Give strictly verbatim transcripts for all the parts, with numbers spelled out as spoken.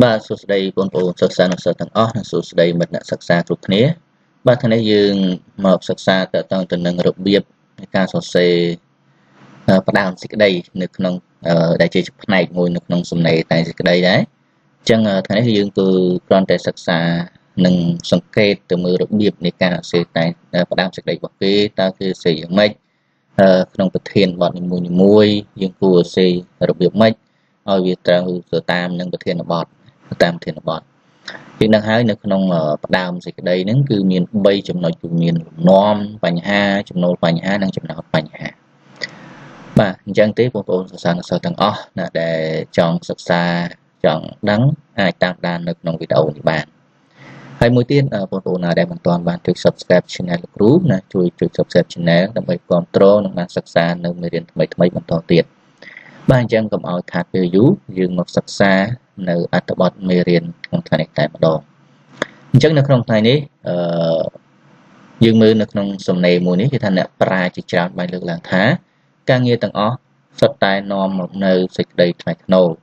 Ba số đây bốn bốn sắc xa nó sẽ tăng off số đây mình đã sắc xa chụp nế ba thằng này dừng một sắc xa tạo tăng tình năng rộng biếp ca số xe bắt đầu sẽ đây nước nông đại chế chụp này ngồi nước nông xung này tại đây đấy chẳng thằng này dừng từ con trẻ sắc xa nâng sân kê từ mưa rộng biếp này ca sẽ tại bắt đầu sẽ đây bọc kê ta cứ sử dụng mấy nông bật thiên bọn mùi mùi dừng của xe rộng biếp mấy ở việc trang sở tam nâng bật thiên bọt tam thiên bọt khi đang hái nước nông ở đàm dịch đây nâng cư miền bay chấm nói chùm miền non vành ha chấm nô vành ha đang chấm nào vành ha mà trang tiếp của tôi sẽ sang sau tăng o là để chọn sập xa chọn đắng ai tam đàn nước nông bị đầu thì bạn hay mũi tiên ở bộ đồ là để hoàn toàn bạn trực subscribe channel group là chui trực subscribe channel đặc biệt control nâng bạn sập xa nâng mới đến mấy mấy bạn toàn tiền bạn chẳng cầm áo thả tiêu dú dương một sập xa nữ át bọt mê riêng không thể tại một đồ chắc là không thay ní dương mưu nước nông sầm này mùi ní thì thành là pra chỉ chào bài lực làng thá ca nghe tầng ó sắp tay nòm một nơi dịch đầy thoại nổ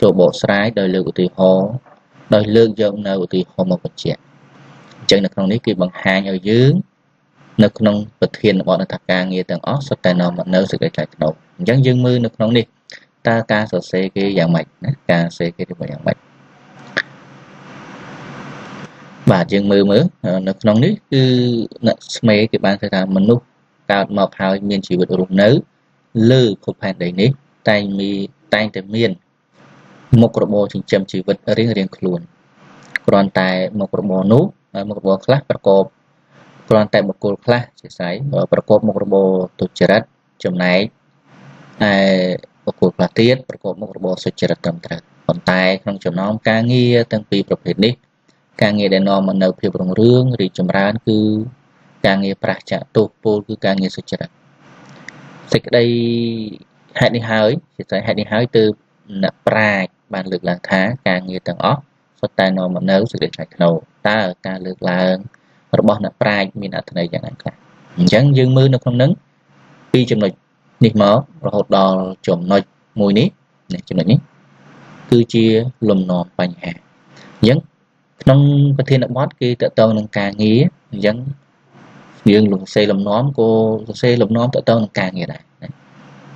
chỗ bộ sái đời lưu của tùy hô đời lưu dông nơi của tùy hô một vật chuyện chẳng là không ní kì bằng hai ở dưới nước nông vật thiên bọn nó thật ca nghe tầng ó sắp tay nòm một nơi dịch đầy thoại nổ chẳng dương mưu nước nông đi ta ca sở xe cái dạng mạch ca xe cái dạng mạch và chương mơ mớ nó nóng nít cứ mấy cái bàn ta mình lúc tạo mọc hai miền chỉ vượt rụng nớ lư không phải đấy nít tay mi tay tay miền một bộ trình châm chỉ vượt riêng riêng luôn còn tại một bộ nút một bộ class bạc cộp còn tại một cô class chỉ sái bạc cộp một bộ tổ chức chấm này bất cuộc là tiết bất cuộc một bộ sơ chế tầm thật còn tại trong trường nông ca nghe tăng phí bọc hết đi ca nghe để nó mà nợ phí bọc rương thì chùm ra cứ ca nghe bạc trả tốt vô cứ ca nghe sơ chế đặc thì đây hãy đi hỏi thì sẽ hãy đi hỏi từ nạp bạc bàn lực là khá ca nghe tăng óc và ta nó mà nợ sự để chạy khẩu ta ở ca lực là bất bọc nạp bạc mình đã thân này chẳng hạn cả chẳng dương mưa nó không nấn khi chùm này nít mớ rồi hột đò chồm nói mùi ní này chùm này ní cứ chia lùm nòm bành hạ dẫn nông có thiên động bót kia tự tông nâng ca nghĩa dẫn dương lùm xây lùm nóm cô xây lùm nóm tự tông nâng ca nghĩa này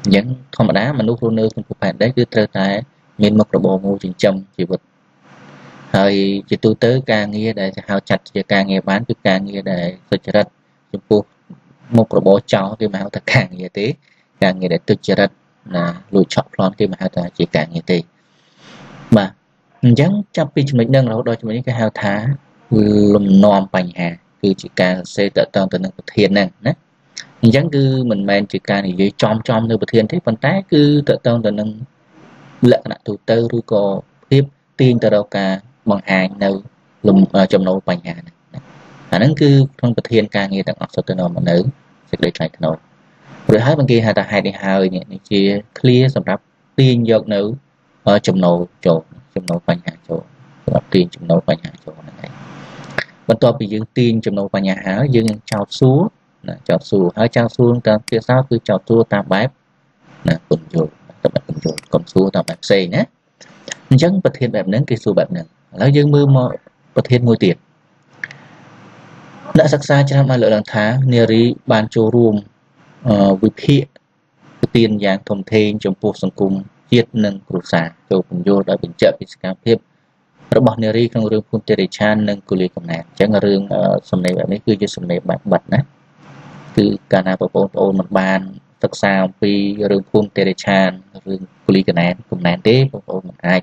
dẫn không mà đá mà nút luôn nữa không phải đấy cứ trơ tay miền mộc bộ ngô trình trầm chỉ vật hơi chỉ tu tới ca nghĩa để hào chặt cho ca nghĩa bán cho ca nghĩa để tôi trở đất chụp cuộc một bộ cháu thì mà hào thật càng nghĩa thế càng nghĩa để tự chế đất là lựa chọn lon khi mà hào ta chỉ càng nghĩa thế mà chẳng chăm pin cho mình nâng rồi đó cho mình cái hào thá lùm nòm bành hà cứ chỉ càng xây tự tông tự nâng của thiên năng nè chẳng cứ mình men chỉ càng thì dưới chom chom nơi của thiên thế phần tái cứ tự tông tự nâng lợn là thủ tư rồi có tiếp tin từ đâu cả bằng hàng nơi lùm trồng nấu bành hà anh à, cứ trong bậc thiên ca nghe tặng óc sơ tơ mà nữ dịch đầy chạy nổ rồi hết bên kia hai ta hai đi hai nhẹ chia clear sầm đắp tiên dược nữ ở chùm nổ chỗ chùm nổ quanh nhà chỗ đắp tiên chùm nổ quanh nhà chỗ này bên to bị dương tiên chùm nổ quanh nhà háo dương chào xuống là chào xuống háo chào xuống ta kia sao cứ chào xuống tam bái là cùng rồi các bạn cùng rồi cùng xuống tam bái xây nhé chẳng bậc thiên bẹp nén kia xuống bẹp nén lấy dương mưa mờ bậc thiên môi tiền đã sắc xa cho năm lợi lần tháng nè rí bàn cho rùm với phía tiền dạng thông thêm trong cuộc sống cùng chiết nâng cổ sản cho cùng vô đã bình chậm với cảm thiệp rồi bọn nè rí trong rừng phun tê đầy chan nâng cổ lý cầm nàng chẳng là rừng xâm này bạn ấy cứ cho xâm này bạn bật ná cứ cả nà bộ ôn ôn mặt bàn sắc xa vì rừng phun tê đầy chan rừng cổ lý cầm nàng cùng nàng tế bộ ôn mặt ai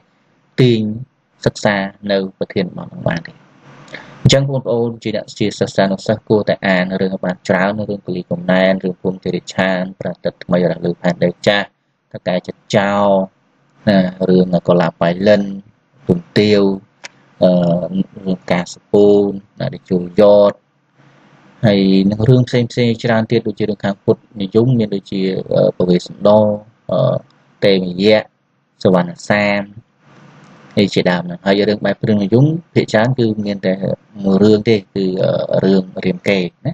tiền sắc xa nâu và thiên bọn bàn thì chẳng buồn ôn chỉ đã chia sẻ sang sang cô tại an rồi các bạn trao nó rồi click cùng này rồi cùng chơi chan và tất mấy là lưu hành đây cha các cái chất trao rồi là có làm bài lên cùng tiêu cà spoon là để chùi giọt hay nó có rương xem xem tràn tiết đôi chia được hàng phút như giống như đôi chia bảo vệ súng đo tê mình dẹt sau bàn là sam thì chỉ đàm là hai giờ được bài phương là dũng thị trán cứ nghiên tại mùa rương thì từ rương riềm kề đấy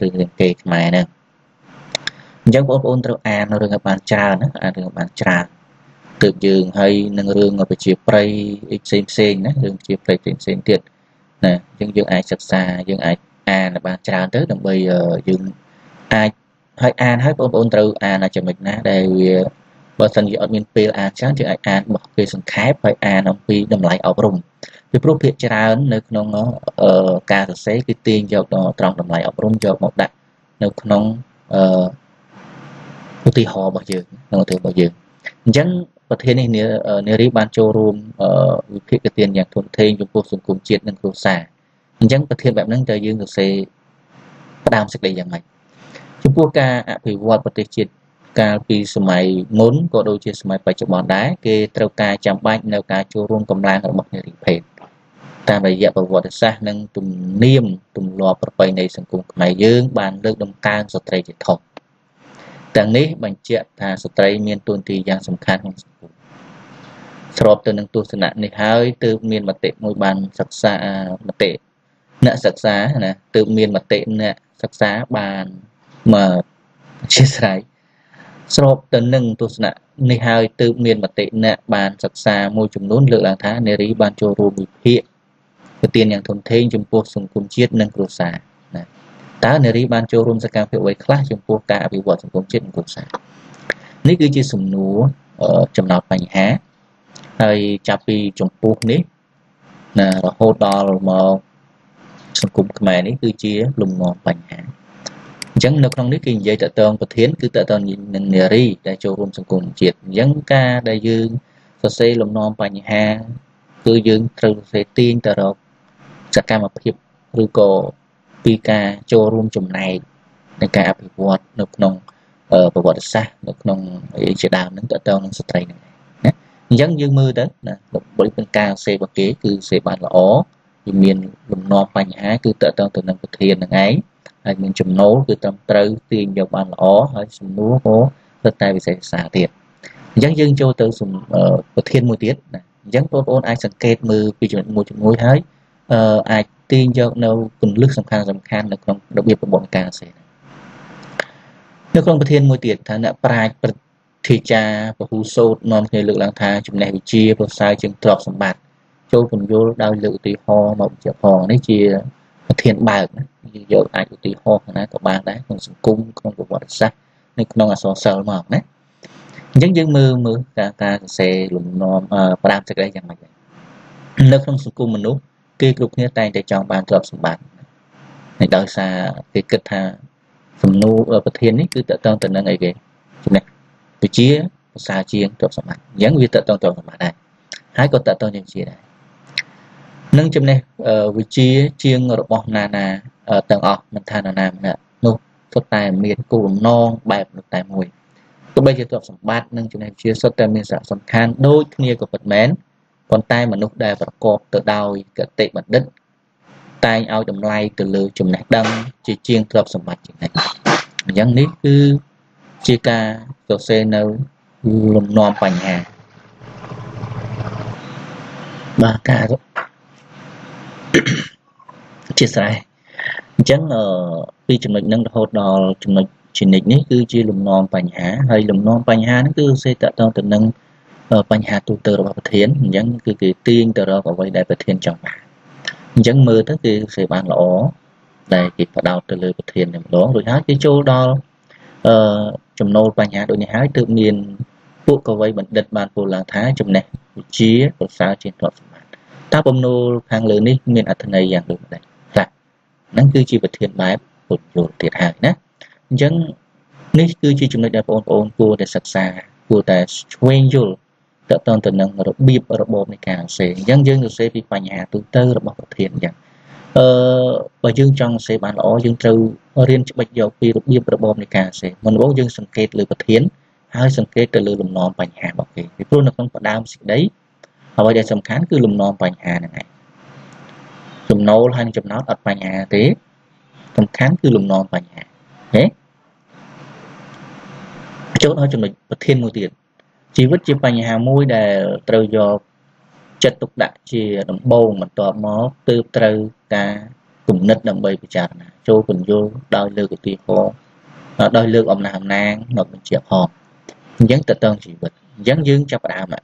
rương riềm kề mày nè giống ôn ôn tru an rồi các bạn trà nữa an rồi các bạn trà từ dương hay nâng hương ở chiều prey xem xem nè dương chiều prey xem xem tiệt nè dương dương ai sập xa dương ai a là ba tràn tới đồng bây dương ai hay an hay bốn bốn từ a là cho mình nè đây bởi thân dự ở miền P là chẳng chứ ai an một cái sân khép hay an ông P đồng lại ở rung vì bố phía tràn nơi nó ca thật xế cái tiên cho nó trong đồng lại ở rung cho một đại nơi nó có tì hò bao giờ nó thường bao giờ chẳng có thế này nếu đi ban cho rùm phía cái tiền nhạc thôn thêm chúng tôi xuống cùng chiếc nâng khu xa chẳng có thiên bạp nâng cho dương được xe đam sức đầy dạng mạnh chúng tôi ca ạ phì vọt và tế chiếc ca vì số máy muốn có đôi chiếc số máy phải cho bọn đá kê trâu ca chạm bánh nếu ca cho rùm cầm lang ở mặt nhà đình phết ta bây giờ bảo vọt xa nâng tùm niêm tùm lò bật bay này xuống cùng máy dương bàn lương đông ca giọt trầy dịch thọc tầng này bằng chuyện là sự trái miền tuần thì dạng sầm khăn không sụp sọp từ nâng tuần nạn này hơi từ miền mặt tệ môi bàn sặc xa mặt tệ nợ sặc giá nè từ miền mặt tệ nè sặc giá bàn mà chia sẻ sọp từ nâng tuần nạn này hơi từ miền mặt tệ nè bàn sặc xa môi trường nôn lượng là thá nề rí bàn cho rùm hiện cái tiền nhàng thôn thế chúng cuộc sống cùng chiết nâng cổ xả ta nề rí ban cho rùm ra cao phiêu ấy khá trong cuộc cả vì vợ trong công chết cũng xa nếu cứ chia sùng nú ở trong nọt bánh há hay chạp đi trong cuộc nếp là hô to mà xong cùng mẹ nếu cứ chia lùng ngọt bánh há chẳng nợ không nếu kinh dây tựa tông và thiến cứ tựa tông nhìn nề rí để cho rùm trong cùng chết dẫn ca đại dương và xây lùng non bánh há cứ dương trừ phải tiên tựa rộp sẽ ca mập hiệp rưu cổ vì cả cho rùm chùm này nên cả bị vọt nộp nông ở vọt xa nộp nông ấy chế đào nâng tựa tâu nâng sạch này nè dân dương mưa đó là bởi bên cao xe và kế cư xe bạn là ố thì miền lùm nọ bánh há cư tựa tâu từ nâng vật thiền nâng ấy hay miền chùm nấu cư tâm trâu tiền dọc bạn là ố hay xùm nú hố tất tay vì sẽ xả thiệt dân dương cho tớ xùm vật thiền mùi tiết dân tốt ôn ai sẵn kết mưa vì chuẩn mùi chùm ngôi thấy ai tiên cho nâu cùng lực sẵn khăn sẵn khăn là không đặc biệt của bọn ca sẽ nếu không có thiên môi tiệt thả nạ prai bật thị cha và hù sốt non người lực lãng thá chúng này bị chia và sai chừng trọc sẵn bạc cho cùng vô đau lự tùy ho mộng chợ hò này chia thiên bạc như giờ ai của tùy ho này có bạc đấy còn sẵn cung không có bọn sắc nên không là xóa sơ mỏng đấy những dân mưa mưa ta ta sẽ lùng non pram sẽ đây chẳng mạnh nếu không sẵn cung mình đúng cái cục như tay để chọn bàn trộm sủng bạc này đôi xa cái kịch thà sủng nu ở bậc thiên ấy cứ tự tông tự nâng ấy kì này từ chia xa chia trộm sủng bạc dáng vi tự tông trộm sủng bạc này hái còn tự tông những gì này nâng chấm này vị chia chia người đọc bọc nà nà ở tầng ọt mình thà nà nà nè nu xuất tài miền cồn non bài được tài mùi tôi bây giờ trộm sủng bạc nâng chấm này chia xuất tài miền sản sủng khan đôi kia của vật mén con tay mà nút đè và cột tự đòi cả tệ mặt đất tay ao đầm lay từ lừa chùm nát đâm chỉ chiên thọp sầm mặt chuyện này dân nít cứ chia ca tổ xe nấu lùm non bành hà ba ca đó chia sai chẳng ở khi chùm nịch nâng hột đò chùm nịch chùm nịch nít cứ chia lùm non bành hà hay lùm non bành hà nó cứ xe tạo tao tự nâng bánh hạt tụ tờ vào thiến những cái cái tiên tờ đó có vay đại vật thiền trong bà những mơ tới cái sự bàn lỗ này thì phải đào từ lời vật thiền làm đó rồi hát cái chỗ đó chùm nô bánh hạt đội nhà hát tự nhiên buộc có vay bật đất bàn của làng thái chùm này chia của sao trên toàn bản ta bom nô hàng lớn đi miền ở thân này dạng được này là năng cư chi vật thiền bái một đồ thiệt hại nhé những nít cư chi chúng này đã ôn ôn cua để sạch xa của ta chuyên dụng tự tôn tự nâng rồi bịp rồi bộp này càng sẽ dân dân được sẽ bị phá nhà từ từ rồi bọc thiện rằng và dương trong sẽ bán lỗ dương trâu riêng cho bạch dầu khi rồi bịp rồi bộp này càng sẽ mình bố dương sân kết lưu vật thiến hai sân kết từ lưu lùm non bánh hà bọc kì thì tôi là không có đau xịt đấy và bây giờ sầm khán cứ lùm non bánh hà này này lùm nấu hay chụp nó ở bánh hà thế sầm khán cứ lùm non bánh hà thế chỗ đó cho mình bật thiên mùi tiền chỉ vứt chìa bánh hà môi để trâu do chất tục đại chìa đồng bầu mà tỏa mó tư trâu ca cùng nứt đồng bây của chả nà cho quần vô đôi lưu của tùy khô đôi lưu ông nà hàm nang nó cũng chìa hòm nhấn tự tông chỉ vật Giang dương chập đàm ạ.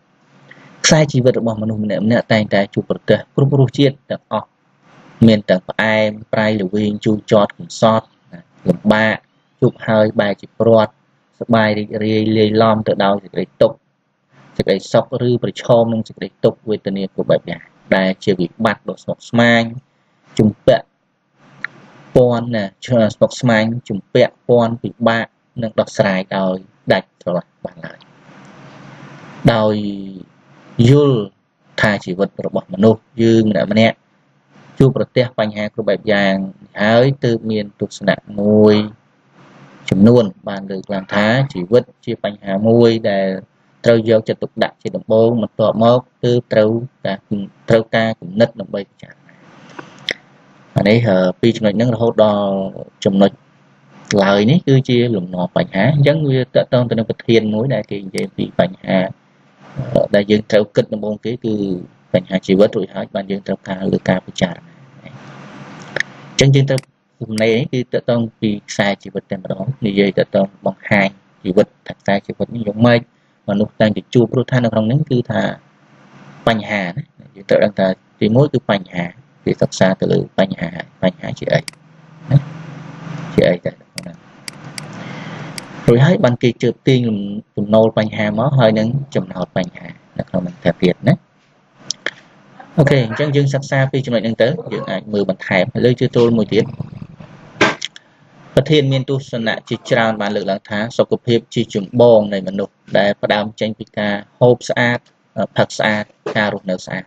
Sai chỉ vật bỏ manu nè nè tay tay chụp vật tờ, cúp rô chiết tập ọ. Miền tập ai, prai lưu viên chu chót cũng sót, lục ba chụp hơi bài chụp rọt, bài đi lê lom tự đau thì tục, thì cái sọc rư phải chôm nông thì tục về tình của bệnh nhà. Đại chỉ bị bắt đồ sọc smang, chụp bẹt, pon nè, chờ sọc smang chụp bẹt pon bị ba nâng đọc sài đòi đạch rồi bạn lại. Đòi dul thai chỉ vật rồi bỏ manu dương nè mẹ. Chụp vật tê bánh hà của bệnh vàng hái từ miền tục nạn môi. Chúng luôn bàn được làm thá chỉ vứt chia bánh hà môi để trâu dâu cho tục đặt trên đồng bộ một tọa mốc tư trâu ta trâu ca cũng nứt đồng bây chẳng ở đây hờ pi chúng nói nâng hốt đo chùm nói lời ní cứ chia lùm nọ bánh hà giống như tựa tông từ nông thiên mối đại kỳ về vì bánh hà đại dương trâu kích đồng bộ kế từ bánh hà chỉ vứt rồi hỏi bàn dương trâu ca lừa ca bị chả chân dương trâu hôm nay thì tự tông vì sai chỉ vật tên đó thì dây tự tông bằng hai chỉ vật thật sai chỉ vật giống mây mà lúc đang chỉ chua protein ở trong những cứ thà bánh hà đấy tự đang thà thì mỗi cứ bánh hà thì thật xa từ từ bánh hà bánh hà chị ấy chị ấy đấy rồi hết bàn kỳ trượt tiên cùng nô bánh hà máu hơi nắng chùm nọt bánh hà là không mình thể việt đấy. Ok chân dương sắp xa khi chúng lại đang tới dự ảnh mười bàn thèm lơi chưa tôi mùi tiếng thiên miên tu sơn nạ chi tràn bàn lực lãng thá sau cuộc hiệp chi chủng bồn này mà nục để phát đám tranh pika hộp sát thật sát ca rụt nợ sát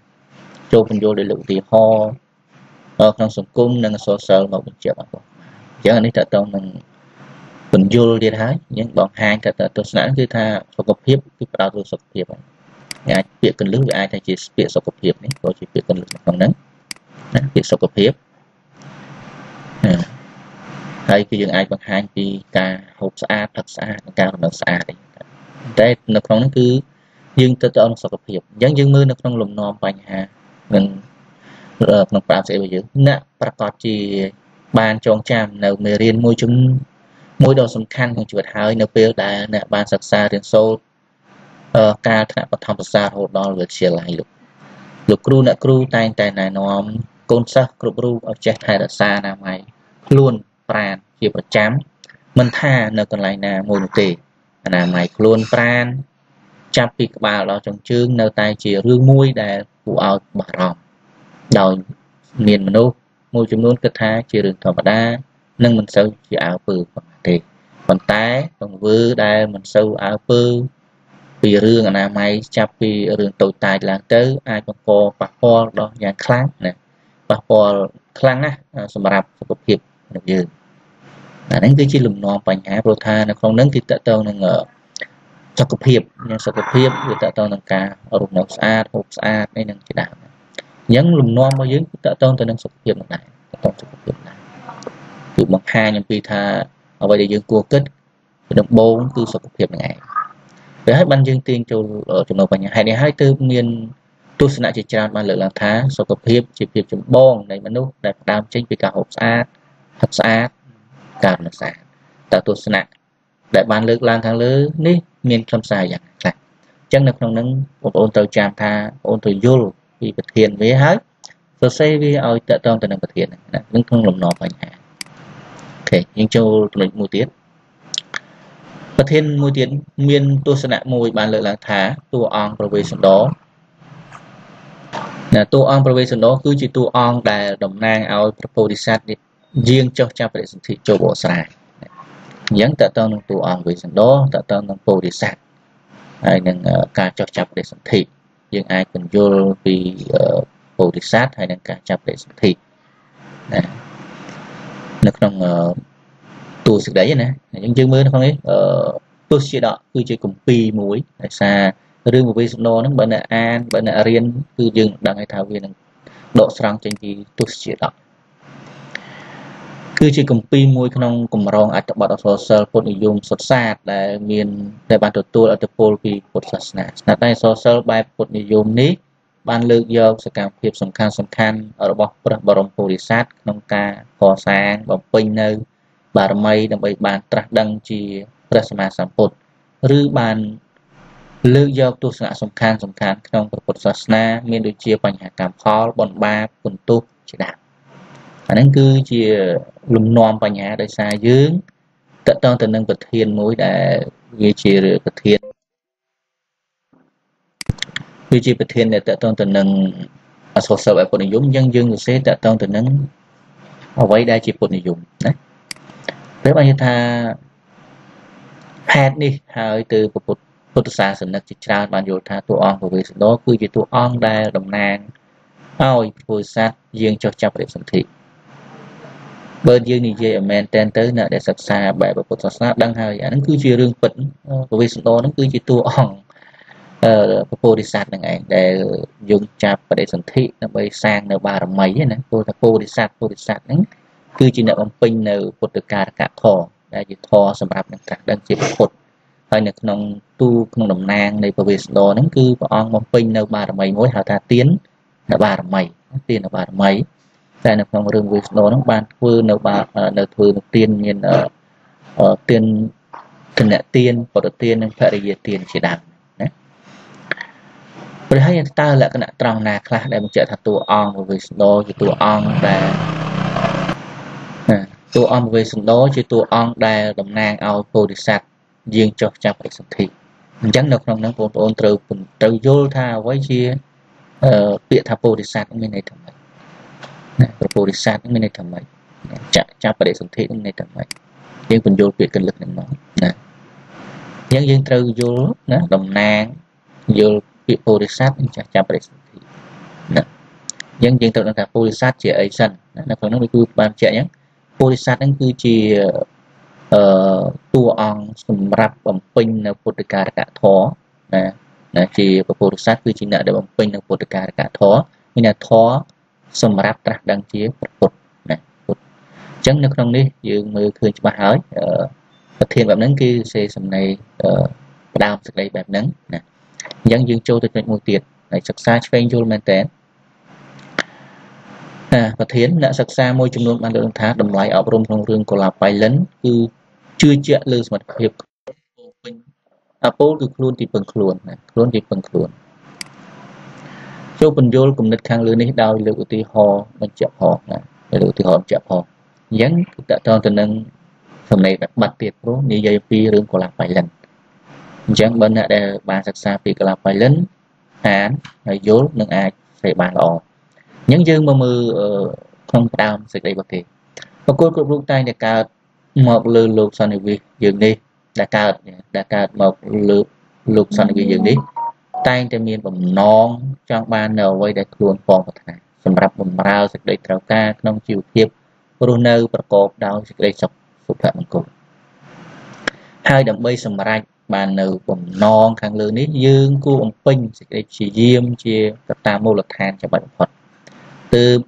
cho mình vô để lượng thì ho ở trong sống cung nâng số sơ một bình triệu bằng bộ chẳng anh ấy thật tông mình mình vô đi thái nhưng bọn hai thật là tôi sẵn cứ tha sau cuộc hiệp cứ vào tôi sọc hiệp ai việc cần lướt với ai thay chỉ việc sau cuộc hiệp đấy có chỉ việc cần lướt bằng nắng việc sau cuộc hiệp hay khi dừng ai bằng hai thì cả hộp xa thật xa cao nó xa đấy đây nó không cứ dừng tới cho nó sọc cuộc hiệp dáng dừng mưa nó không lùm nòm bành hà mình nó bảo sẽ bây giờ nè bà có chỉ bàn trong chạm nào mê riêng môi chúng môi đồ xâm khăn không chuột hơi nó bêu đá nè bàn sạc xa đến sâu ca thả vào thăm xa hồ đo được chia lại lục lục cru nạ cru tay tay này nó côn sắc cru cru ở chết hay là xa nào mày luôn pran chia vào chám mình tha nó còn lại là môn tề là mày luôn pran chạm bị bà lo trong chương nâu tay chia rương môi để cụ ao bà ròm đầu miền mình đâu môi chúng luôn kết tha chia rừng thọ bà đa nâng mình sâu chia áo bự tề còn tái còn vư đây mình sâu áo bự vì rương anh em ấy chắp vì rương tồi tài là tới ai còn co bạc co đó nhà kháng nè bạc co kháng á sầm rạp sập hiệp được chưa là đến cái chi lùm non bành há protha nó không đến cái tạ tơ nó ngờ sập hiệp nhưng sập hiệp thì tạ tơ nó cá ở rụng nấu sa hộp sa đây là cái đảo những lùm non bao dưới tạ tơ tôi đang sập hiệp này trong sập hiệp này từ bậc hai nhưng vì tha ở đây dưới cua kết đồng bốn từ sập hiệp này để hết ban dương tiên cho ở trong đầu bạn hãy để hai tư miền tu sửa lại chỉ tràn ban lợi làm thá sau tập hiệp chỉ hiệp chấm bong này mình nút đặt đam chính vì cả hộp sát thật sát cảm là sát tạo tu sửa lại đại ban lực làm thang lớn ní miền trong xài dạng này chân được trong nắng một ôn tàu tràn tha ôn tàu vô vì vật hiền với hết rồi xây với ao tạo trong từ năng vật hiền này vẫn không lồng nọp bạn hãy ok nhưng châu lịch mùi tiết và thiên môi tiến miên tu sơn nạ môi bàn lợi là thá tu on provision đó là tu on provision đó cứ chỉ tu on đài đồng nang ao proposisat riêng cho cha vệ sinh thị cho bộ xài nhắn tạ tông tu on provision đó tạ tông proposisat ai nâng cả cho cha vệ sinh thị nhưng ai cần vô vì proposisat hay nâng cả cha vệ sinh thị nó trong tu sự đấy nè những chương mới nó không ấy tu sĩ đó cứ chơi cùng pi muối xa riêng một video nó bên là an bên là riêng cứ dừng đang hay thảo viên độ sáng trên gì tu sĩ đó cứ chơi cùng pi muối không cùng rong ắt bảo số sơ phun dùng sốt sạt là miền đại bản tổ tu ở tập pol vì phun sạt nè nãy đây số sơ bài phun dùng ní ban lược do sự cảm hiệp sầm can sầm can ở bọc bảo rồng phù sát nông ca cò sáng bảo pin nơi bà mây đồng bày bàn trắc đăng chi prasma samput rư bàn Lưu dọc tu sanh song khan song khan trong Phật giáo na miền đối chiêu bành hạ cảm khó bồn ba bồn tu chỉ đạo anh ấy cứ chỉ lùm non bành hạ đời xa dướng tận tâm tận năng vật thiên mối để duy trì vật thiên duy trì vật thiên để tận tâm tận năng sâu sâu về Phật dụng dân dương người sẽ tận tâm tận năng ở vậy đây chỉ Phật dụng đấy nếu anh ta hẹn đi hỏi từ Phật Phật xa sân nắc chá bàn vô tha tu ong của vị sư đó cứ chỉ tu ong đa đồng nàng ôi Phật sát riêng cho chấp để sân thị bên dương này dây ở men tên tới nợ để sắp xa bài Phật sát đang hơi nó cứ chỉ rương phật của vị sư đó nó cứ chỉ tu ong Phật đi sát này để dùng chạp để sân thị nó bay sang nó ba đồng mấy nè Phật đi sát Phật đi sát cứ chỉ nợ bằng pinh nợ Phật được cả cả thò đã chỉ thò sầm rạp cả đang chỉ Phật hay là nông tu nông đồng nang này bởi vì đó nó cứ on bông pin đâu ba mày mối hào ta tiến là ba mày tiền là ba mày tại là nông rừng vì đó nó ban vừa nấu ba nấu thừa tiên nhìn ở tiên thần lệ tiên của đầu tiên phải là tiền chỉ đẳng đấy bởi hai ta là cái nạn tròn nạc là để mình trở thành tu on bởi vì đó thì tu on là tu on vì đó chứ tu on là đồng nang ao tu đi sạch riêng cho chạm phải sân thị chẳng được trong năng phổ ôn từ từ vô tha với chia bịa tháp bồ đề sát cũng bên này thầm mày bồ đề sát cũng bên này thầm mày chạm chạm phải sân thị cũng này thầm mày riêng phần vô bịa cần lực nằm nè riêng riêng từ vô nè đồng nang vô bịa bồ đề sát chạm chạm phải sân thị nè riêng riêng từ năng tháp bồ đề sát chia ấy sân là phần năng cứ bàn chia nhé bồ đề sát năng cứ chia tu on sum rap bằng pin là Phật cả cả thó nè nè chỉ Phật sát quy chỉ nợ để bằng pin là Phật cả cả thó như là thó sum rap đăng chế Phật nè Phật chẳng được trong đi dương mưa khơi cho bà hỏi thiên bẩm nắng kia xe sầm này đam sực đây bẹp nắng nè dân dương châu thực hiện một tiệt này sực xa chuyên du men tén nè và thiến nợ sực xa môi trung luôn ban đầu tháng đồng loại ở trong trong rừng của là bay lớn cứ chưa chữa lư mặt hiệp Apple từ luôn thì phần luôn này luôn thì phần luôn cho phần vô cùng đất khang lưới này đau lưới của tì hò mình chạm hò này lưới của tì hò chạm hò dán đã cho tình năng hôm nay bật tiệt luôn như dây pi rừng của là phải lần dán bên này là ba sạc xa pi của là phải lớn án là vô nâng ai phải bàn lọ những dương mà mưa không đau sẽ đây bật tiệt và cuối cùng lúc tay này cả một lượt lục sanh việc dừng đi đã cào đã cào một lượt lục sanh việc dừng đi tay trên miền bồng non trong ban đầu quay để luồn phong vật này sầm rập bồng rau sạch đầy trào ca nông chiều thiệp corona bạc cột đau sạch đầy sọc sụp thảm cùng hai đầm bay sầm rạch bàn nở bồng non càng lươn nít dương cua bồng pin sạch đầy chỉ diêm chia tập ta mô lực than cho bệnh Phật từ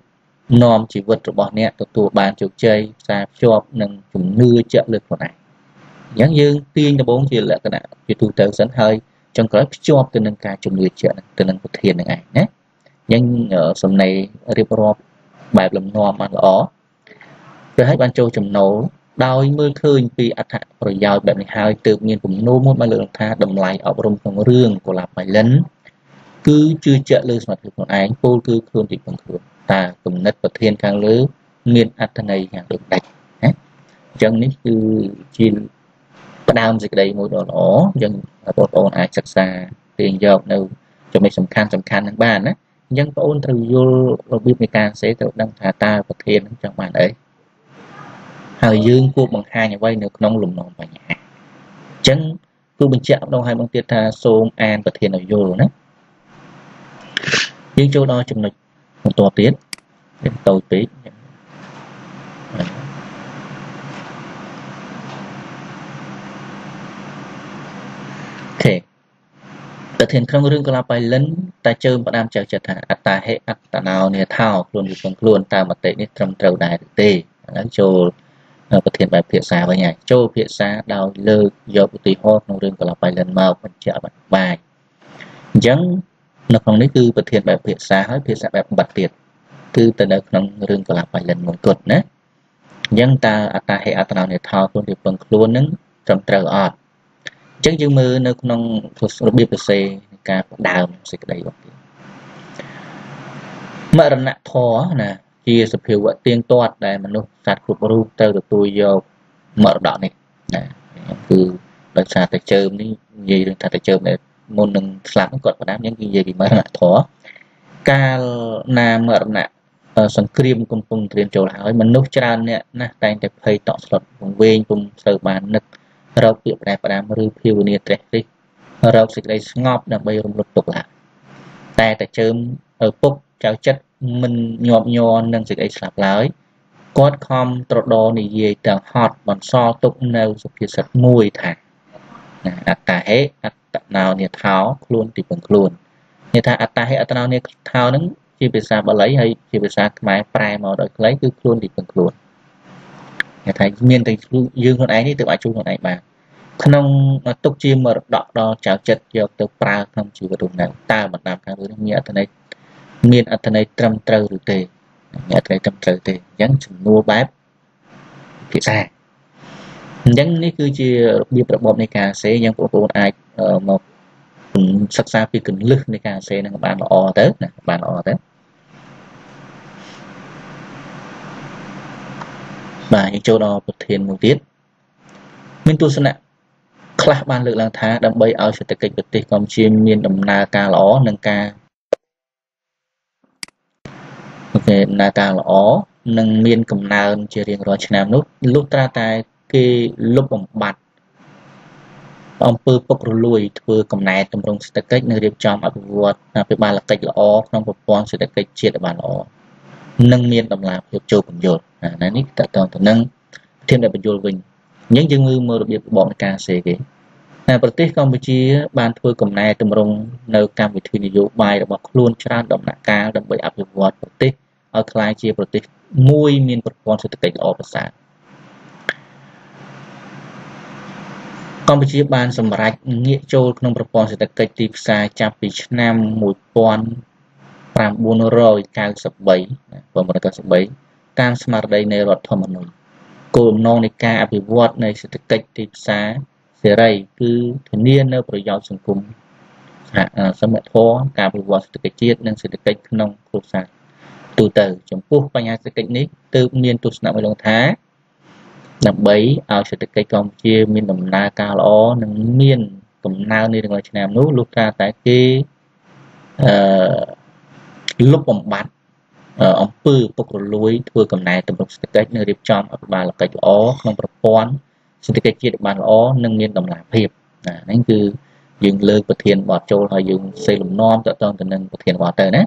nôm chỉ vật của bọn nè tụi bàn chụp chơi xa chọc nâng chúng nưa trợ lực của này nhắn dương tiên cho bốn chia lợi cái này vì tụi tớ dẫn hơi trong cái chọc từ nâng ca chúng nưa trợ từ nâng của thiền này nhé nhưng ở sầm này riêng rộp bài lầm nôm ăn ó rồi hết ban châu chầm nấu đau mưa khơi vì ác hạ rồi giao bệnh này hai tự nhiên cũng nô một ba lượng tha đầm lại ở trong trong rương của làm bài lấn cứ chưa trợ lực mặt của này cô cứ thường thì bình thường ta cùng nét và thiên khang lưới miền ắt này hàng được đạch chẳng nít cứ chim bắt đam dịch đây mỗi đồ nó dân bộ ôn ai chắc xa tiền dọc đâu cho mấy sầm khan sầm khan đang bàn á dân có ôn từ vô và biết người ta sẽ tự đăng thả ta và thiên trong màn ấy hào dương cô bằng hai nhà quay được nông lùm nòng và nhà chẳng cứ bình chạm đâu hai bằng tiệt tha xôm an và thiên ở vô đó nhưng chỗ đó chừng này một tổ tiến đến tàu tí thế từ thiền không riêng còn là bài lớn ta chơi bạn nam chơi chơi thả ta hệ ta nào nè thao luôn luôn luôn ta mà tệ nít trong trầu đài được tê đánh trồ và thiền bài phiệt xa với nhảy trồ phiệt xa đào lơ do tùy ho không riêng còn là bài lần màu còn chợ bạn bài giống nó còn đấy cứ bật thiệt bẹp thiệt xa hết thiệt xa bẹp bật tiệt cứ từ đó nó rừng còn là phải lần một tuần nữa nhưng ta ta hệ ta nào để thao luôn thì bằng luôn nứng trong trời ọt Chúng chúng mơ nó không biết được xe cả đào sẽ cái đấy mà làm nặng thò nè chia sự hiểu vợ tiên toát này mà luôn sạt cục ru tơ được tôi vô mở đỏ này nè cứ đặt sạt để chơi đi gì đặt để chơi này môn đừng làm cái cột và đám những cái gì thì mới nặng thò ca na mở nặng sản cream cùng cùng tiền trầu hỏi mình nút chân nè nè tay để thấy tọt sọt vùng ven cùng sờ bàn nứt rau tiệp này và đám rêu phiêu này trẻ đi rau xịt đây ngọt là bây giờ lục tục lại tay để chơi ở pop chào chất mình nhọp nhò nâng dịch ấy sạp lái quát không trọt đồ này dây tờ hot bằng so tục nâu dục kia sạch mùi thẳng ạc ta hết ạc nào nè tháo luôn thì bằng luôn như ta ạc ta hết ạc ta nào nè tháo nâng khi bị xa bỏ lấy hay khi bị xa máy prai màu đợi lấy cứ luôn thì bằng luôn nghe thấy miên tình dương con ấy đi tự bãi chung con ấy mà không tục chi mở đọt đo chào chất dọc từ pra không chỉ vào đụng nào ta mà làm khá với nghĩa thế này miền ở đây trăm trâu được tề nhà đây trăm trâu tề dán chừng mua bát phía xa dán này cứ chia biệt bọc này cả sẽ dán của con ai một sắc xa phi cần lực này cả sẽ là bạn o tới nè bạn o tới và những chỗ đó bật thiên một tiết mình tu sửa class ban lực lang thá đâm bay áo sẽ kịch bật tịch còn chim miền đầm na ca ló nâng ca là ta lõ nâng miên cầm nàn chỉ riêng rồi nam nút lúc ra tay kia lúc bằng bạt ông pơ bốc lùi thưa cầm này tầm rung sẽ cách nơi điểm trong ở vượt là phía ba là cách lõ trong một con sẽ cách triệt bàn lõ nâng miên đồng làm hiệp châu cùng dột này nít tại toàn từ nâng thêm đại bình dột bình những dương ngư mơ được biệt bọn ca sẽ kì là bật tích Campuchia ban thưa cầm này tầm rung nơi cam bị thuyền đi dụ bài đã bọc luôn cho động nạ ca đậm bởi áp dụng vượt bật tích ở khai chia bật tích mùi miền bật con sự tích ở bật sáng Campuchia ban xâm rạch nghĩa châu nông bật con sự tích tiếp xa chạp bị nam mùi con phạm buôn rồi cao sập bấy và một cao sập bấy càng xa đây này rọt thầm nông cùng nông này ca áp dụng vượt này sự tích tiếp xa thế này cứ thường niên ở bởi giáo sân cung sân mẹ thó cả bởi vọt sự kịch chiết nên sự kịch nông khúc sạc tù tử chấm phúc và nhà sự kịch nít tư miên tù sạc mẹ đồng thá nằm bấy áo sự kịch công chia miên đồng na cao lõ nâng miên tổng nào nên đồng là chân em nút lúc ra tại cái lúc bóng bát ông pư bốc lối thua cầm này tổng đồng sự kịch nơi điệp trong ở bà là kịch lõ không bật con sự kịch chiết bàn lõ nâng miên đồng làm hiệp nên cứ dương lơ bật thiền bỏ trâu hay dương xây lùm non tạo toàn từ nâng bật thiền bỏ tới đấy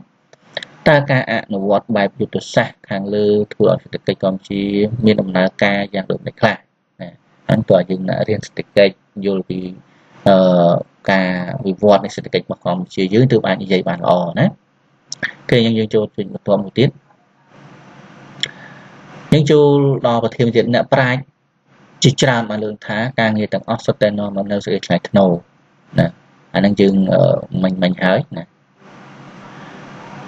ta ca ạ nó vọt bài biểu thuật sạc hàng lơ thừa sự kịch công chi miên đồng na ca dạng được đạch lại anh tỏa dương đã riêng sự kịch vô vì ca vì vọt này sự kịch bọc còn chỉ dưới từ bạn như vậy bàn lõ đấy kê nhân dương trâu chuyện một tuần một tiết những trâu đo bật thiền diện nợ prai chỉ ra mà lương thá ca nghe tầng oxyteno mà nơi sự kịch nổ nè anh đang dừng ở mình mình hái nè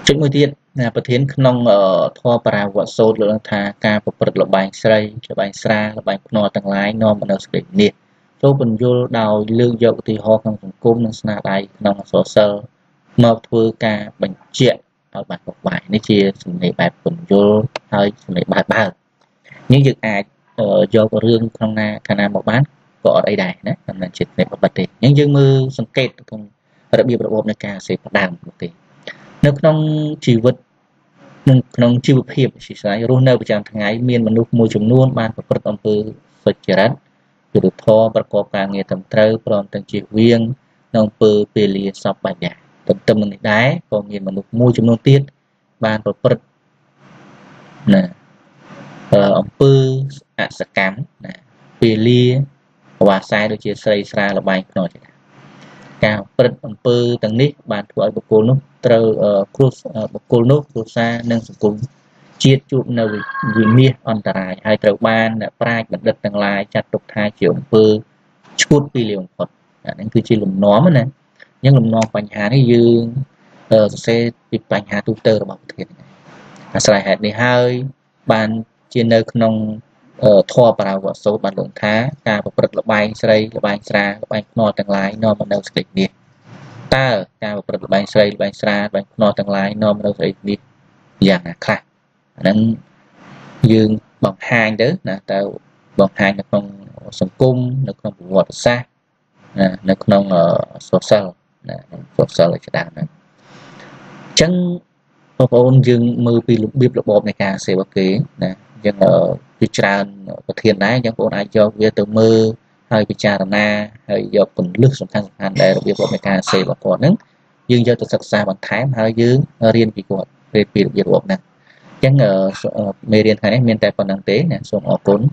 chuyện mới tiên là bật thiến nông ở thoa para vợ sôi lượng thà ca bật bật lợn bánh xay lợn bánh xa lợn bánh nọ tầng lái nọ mà nó sẽ nhiệt số bình vô đào lương dậu thì ho không còn côm nên sna đài nông sổ sơ mập thưa ca bệnh chuyện ở bài học bài này chia xử lý bài bình vô hơi xử lý bài ba những việc ai ở do có riêng trong na cana một bán có đây đài đấy làm nên chuyện này bật bật đi những dương mưa sân kết không đặc biệt là bộ này ca sẽ bắt đàm một tí nếu không chỉ vật không chịu hiệp chỉ sai rô nơ bị chạm thằng ấy miên mà núp môi trường luôn ban và vật âm tư vật chế rắn từ được thò bật có cả nghề tầm trâu còn tầng chỉ viên nông pơ pê lia sọc bài nhà tầm tâm mình đái còn miên mà núp môi trường luôn tiết ban và vật nè âm pơ ạ sạc cám nè pê lia và sai được chia xây ra là bài nói cao bật âm pơ tầng nít ban của bậc cô nút trâu cross bậc cô nốt xa nâng sủng cung chiết chụp nâu vì mía on tài hai trâu ban đã prai bật đất tầng lại chặt tục hai triệu pơ chút pì liều phật nên cứ chỉ lùm nó mà nè những lùm nó bánh hà này dương xe bị bánh hà tu tơ bảo thiệt sai hạt đi hơi ban trên nơi nông thua vào quả số bản lộng thá cả một vật bay sấy bay xa bay no tầng lái no một đầu sấy đi ta cả một vật bay sấy bay xa bay no tầng lái no một đầu sấy đi dạng là khác nên dương bằng hai đứa là ta bằng hai là con sống cung nó không vượt xa nó không ở số sâu là số sâu là chỉ đạt này chân ôn dương mưa bị lục biệp lục bột này cả sẽ bất kỳ nè dân ở Việt Nam có thiên đá dân ôn ai cho việc từ mưa hơi Việt Nam na hơi do phần nước sông thang hàng đại lục biệp lục này cả sẽ bất còn nắng dương do từ sạch xa bằng thái hơi dương riêng bị của về bị lục biệp lục này chẳng ở miền Thái miền Tây còn năng tế nè xuống ở cốn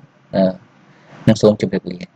năng xuống chụp được liền.